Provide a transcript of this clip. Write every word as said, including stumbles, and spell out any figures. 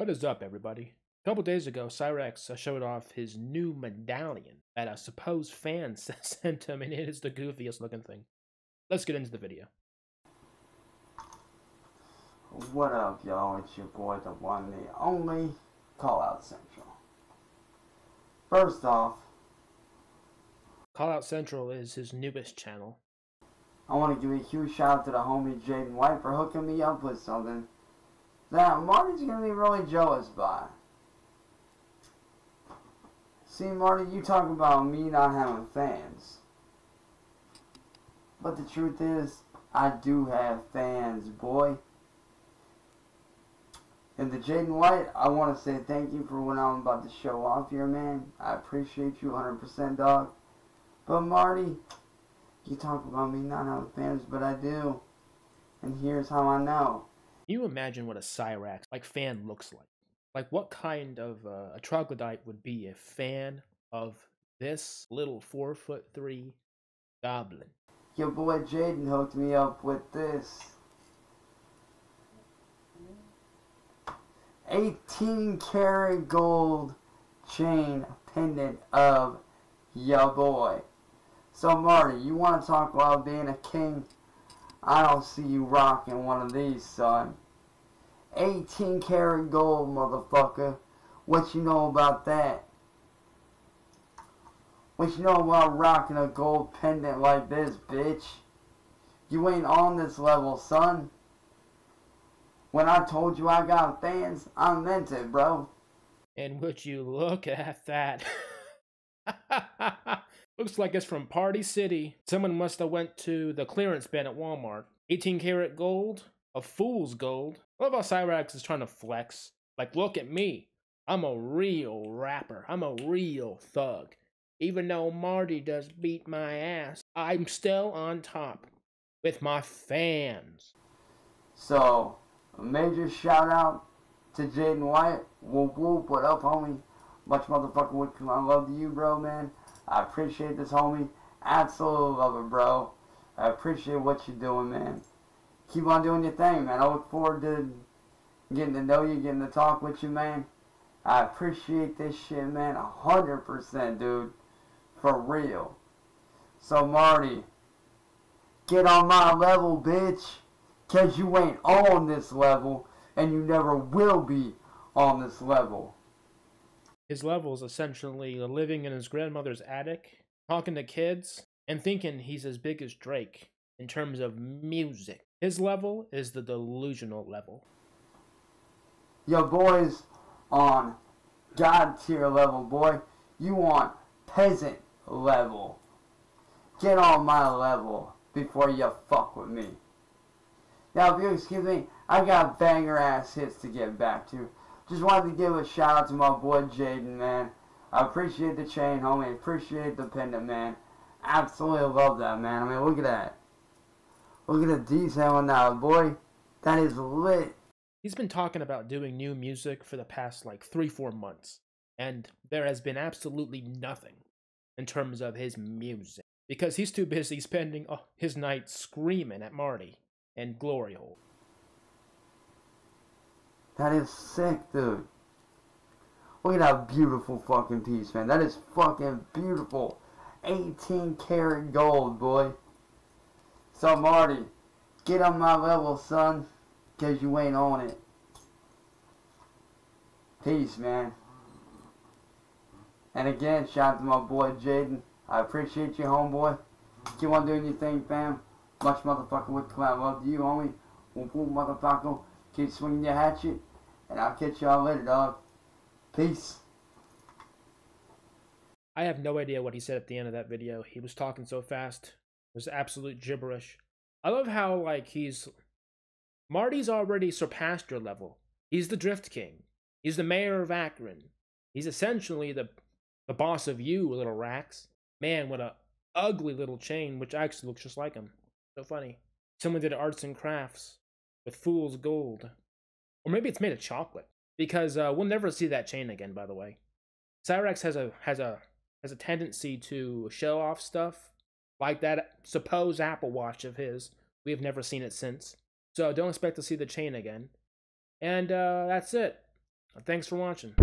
What is up, everybody? A couple days ago, Cyrax showed off his new medallion that a supposed fan sent him, and it is the goofiest looking thing. Let's get into the video. What up, y'all? It's your boy, the one, the only, Callout Central. First off, Callout Central is his newest channel. I want to give a huge shout out to the homie Jaden White for hooking me up with something that Marty's going to be really jealous by. See, Marty, you talk about me not having fans. But the truth is, I do have fans, boy. And to Jaden White, I want to say thank you for what I'm about to show off here, man. I appreciate you one hundred percent, dog. But Marty, you talk about me not having fans, but I do. And here's how I know. Can you imagine what a Cyrax like fan looks like? Like what kind of uh, a troglodyte would be a fan of this little four foot three goblin? Your boy Jaden hooked me up with this eighteen karat gold chain pendant of your boy. So Marty, you want to talk about being a king? I don't see you rocking one of these, son. eighteen karat gold, motherfucker. What you know about that? What you know about rocking a gold pendant like this, bitch? You ain't on this level, son. When I told you I got fans, I meant it, bro. And would you look at that? Looks like it's from Party City. Someone must have went to the clearance bin at Walmart. eighteen karat gold, a fool's gold. I love how Cyrax is trying to flex. Like, look at me. I'm a real rapper. I'm a real thug. Even though Marty does beat my ass, I'm still on top with my fans. So, a major shout out to Jaden White. Whoop whoop, what up, homie? Much motherfucking would come. I love you, bro, man. I appreciate this, homie. Absolutely love it, bro. I appreciate what you're doing, man. Keep on doing your thing, man. I look forward to getting to know you, getting to talk with you, man. I appreciate this shit, man. one hundred percent, dude. For real. So, Marty, get on my level, bitch. Because you ain't on this level, and you never will be on this level. His level is essentially living in his grandmother's attic, talking to kids, and thinking he's as big as Drake in terms of music. His level is the delusional level. Your boy's on God tier level, boy. You want peasant level. Get on my level before you fuck with me. Now, if you excuse me, I got banger ass hits to get back to. Just wanted to give a shout out to my boy Jaden, man. I appreciate the chain, homie. Appreciate the pendant, man. Absolutely love that, man. I mean, look at that. Look at the detail on that, boy. That is lit. He's been talking about doing new music for the past, like, three, four months. And there has been absolutely nothing in terms of his music. Because he's too busy spending his night screaming at Marty and Glory Hole. That is sick, dude. Look at that beautiful fucking piece, man. That is fucking beautiful. eighteen karat gold, boy. So, Marty, get on my level, son, because you ain't on it. Peace, man. And again, shout out to my boy, Jaden. I appreciate you, homeboy. Keep on doing your thing, fam. Much motherfucking with clout. Love to you, homie. Whoop, whoop, motherfucker. Keep swinging your hatchet, and I'll catch y'all later, dog. Peace. I have no idea what he said at the end of that video. He was talking so fast. It was absolute gibberish. I love how, like, he's... Marty's already surpassed your level. He's the Drift King. He's the mayor of Akron. He's essentially the, the boss of you, little Rax. Man, what a ugly little chain, which actually looks just like him. So funny. Someone did arts and crafts with fool's gold. Or maybe it's made of chocolate. Because uh, we'll never see that chain again, by the way. Cyrax has a has a has a tendency to show off stuff like that supposed Apple Watch of his. We have never seen it since. So don't expect to see the chain again. And uh, that's it. Thanks for watching.